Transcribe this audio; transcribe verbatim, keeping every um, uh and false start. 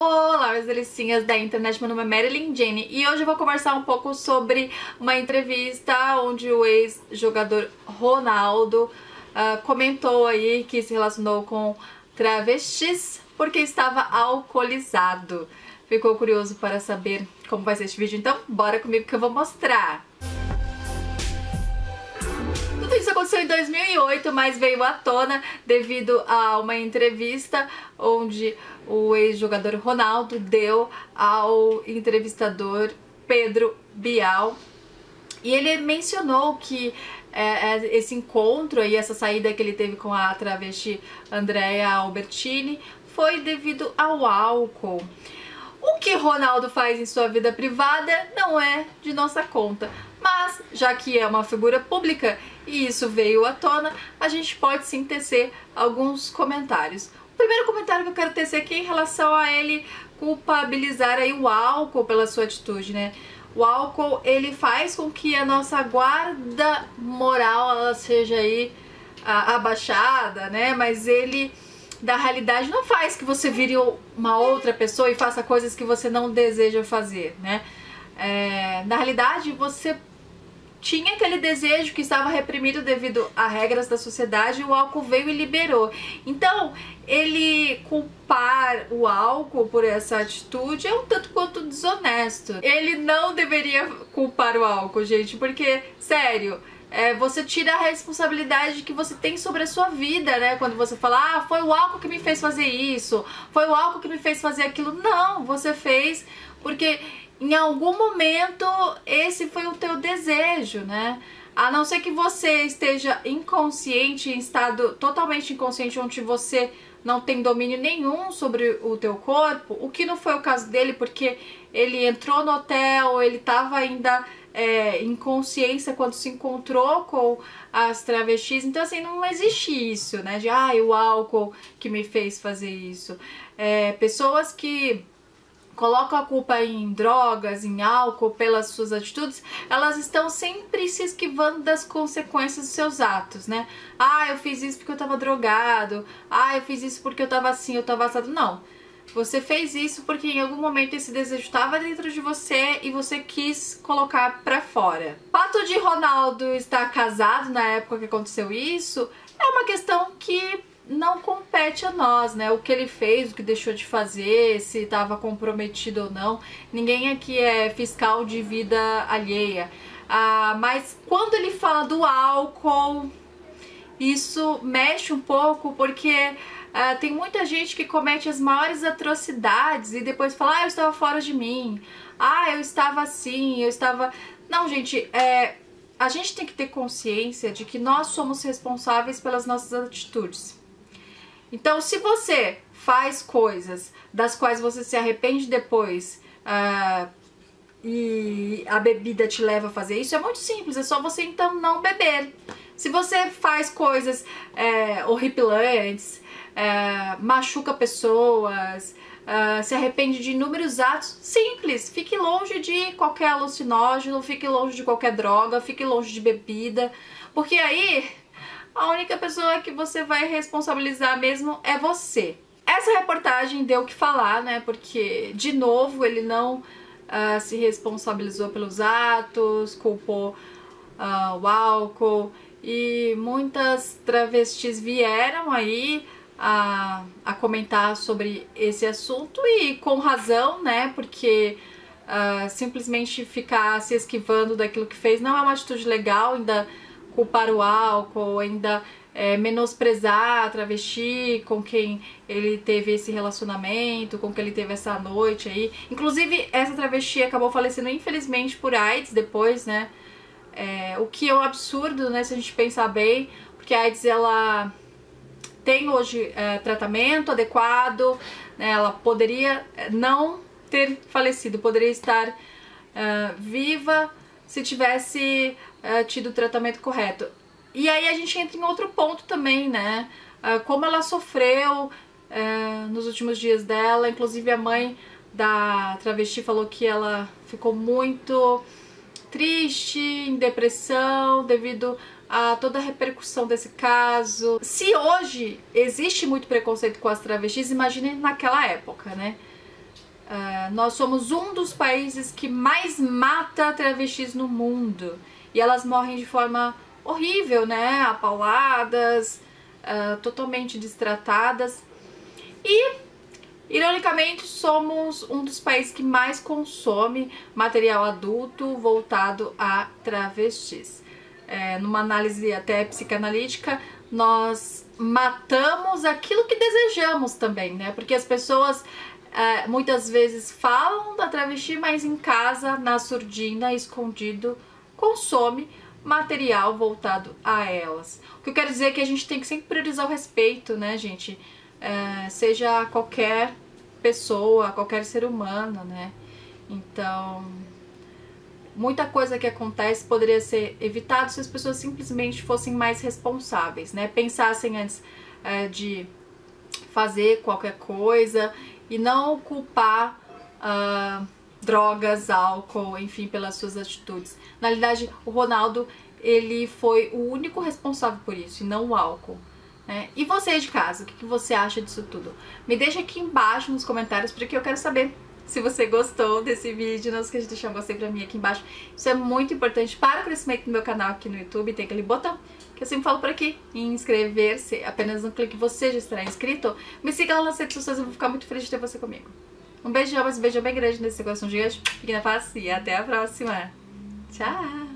Olá, meus delicinhas da internet, meu nome é Marilyn Jane e hoje eu vou conversar um pouco sobre uma entrevista onde o ex-jogador Ronaldo uh, comentou aí que se relacionou com travestis porque estava alcoolizado. Ficou curioso para saber como vai ser este vídeo? Então bora comigo que eu vou mostrar! Tudo isso aconteceu em dois mil e oito, mas veio à tona devido a uma entrevista onde o ex-jogador Ronaldo deu ao entrevistador Pedro Bial. E ele mencionou que é, esse encontro e essa saída que ele teve com a travesti Andrea Albertino foi devido ao álcool. O que Ronaldo faz em sua vida privada não é de nossa conta, mas já que é uma figura pública e isso veio à tona, a gente pode sim tecer alguns comentários. O primeiro comentário que eu quero tecer aqui é em relação a ele culpabilizar aí o álcool pela sua atitude, né? O álcool, ele faz com que a nossa guarda moral ela seja aí abaixada, né? Mas ele... da realidade não faz que você vire uma outra pessoa e faça coisas que você não deseja fazer, né? É, na realidade, você tinha aquele desejo que estava reprimido devido a regras da sociedade e o álcool veio e liberou. Então, ele culpar o álcool por essa atitude é um tanto quanto desonesto. Ele não deveria culpar o álcool, gente, porque, sério... É, você tira a responsabilidade que você tem sobre a sua vida, né? Quando você fala, ah, foi o álcool que me fez fazer isso, foi o álcool que me fez fazer aquilo. Não, você fez porque em algum momento esse foi o teu desejo, né? A não ser que você esteja inconsciente, em estado totalmente inconsciente, onde você não tem domínio nenhum sobre o teu corpo, o que não foi o caso dele, porque ele entrou no hotel, ele estava ainda... É, inconsciência quando se encontrou com as travestis. Então assim, não existe isso, né, de ah, o álcool que me fez fazer isso. É, pessoas que colocam a culpa em drogas, em álcool, pelas suas atitudes, elas estão sempre se esquivando das consequências dos seus atos, né? Ah, eu fiz isso porque eu tava drogado, ah, eu fiz isso porque eu tava assim, eu tava assado. Não, você fez isso porque em algum momento esse desejo estava dentro de você e você quis colocar pra fora. O fato de Ronaldo estar casado na época que aconteceu isso é uma questão que não compete a nós, né? O que ele fez, o que deixou de fazer, se estava comprometido ou não. Ninguém aqui é fiscal de vida alheia. Ah, mas quando ele fala do álcool, isso mexe um pouco porque... Uh, tem muita gente que comete as maiores atrocidades e depois fala, ah, eu estava fora de mim, ah, eu estava assim, eu estava... Não, gente, é... a gente tem que ter consciência de que nós somos responsáveis pelas nossas atitudes. Então, se você faz coisas das quais você se arrepende depois, uh, e a bebida te leva a fazer isso, é muito simples, é só você então não beber. Se você faz coisas é, horripilantes, é, machuca pessoas, é, se arrepende de inúmeros atos, simples, fique longe de qualquer alucinógeno, fique longe de qualquer droga, fique longe de bebida, porque aí a única pessoa que você vai responsabilizar mesmo é você. Essa reportagem deu o que falar, né, porque de novo ele não uh, se responsabilizou pelos atos, culpou uh, o álcool... E muitas travestis vieram aí a, a comentar sobre esse assunto e com razão, né? Porque uh, simplesmente ficar se esquivando daquilo que fez não é uma atitude legal, ainda culpar o álcool, ainda é, menosprezar a travesti com quem ele teve esse relacionamento, com quem ele teve essa noite aí. Inclusive, essa travesti acabou falecendo infelizmente por AIDS depois, né? É, o que é um absurdo, né, se a gente pensar bem, porque a AIDS, ela tem hoje é, tratamento adequado, né, ela poderia não ter falecido, poderia estar é, viva se tivesse é, tido o tratamento correto. E aí a gente entra em outro ponto também, né, é, como ela sofreu é, nos últimos dias dela, inclusive a mãe da travesti falou que ela ficou muito... triste, em depressão, devido a toda a repercussão desse caso. Se hoje existe muito preconceito com as travestis, imagine naquela época, né? Uh, nós somos um dos países que mais mata travestis no mundo. E elas morrem de forma horrível, né? Apauladas, uh, totalmente destratadas. E, ironicamente, somos um dos países que mais consome material adulto voltado a travestis. É, numa análise até psicanalítica, nós matamos aquilo que desejamos também, né? Porque as pessoas... Uh, muitas vezes falam da travesti, mas em casa, na surdina, escondido, consome material voltado a elas. O que eu quero dizer é que a gente tem que sempre priorizar o respeito, né, gente? Uh, seja qualquer pessoa, qualquer ser humano, né? Então, muita coisa que acontece poderia ser evitada se as pessoas simplesmente fossem mais responsáveis, né? Pensassem antes uh, de fazer qualquer coisa... E não culpar uh, drogas, álcool, enfim, pelas suas atitudes. Na realidade, o Ronaldo, ele foi o único responsável por isso, e não o álcool. Né? E você de casa, o que você acha disso tudo? Me deixa aqui embaixo nos comentários, porque eu quero saber se você gostou desse vídeo. Não esqueça de deixar um gostei pra mim aqui embaixo. Isso é muito importante para o crescimento do meu canal aqui no YouTube. Tem aquele botão que eu sempre falo por aqui, em inscrever-se, apenas um clique você já estará inscrito. Me siga lá nas redes sociais, eu vou ficar muito feliz de ter você comigo. Um beijão, mas um beijão bem grande nesse coração gigante. Fique na paz e até a próxima. Tchau!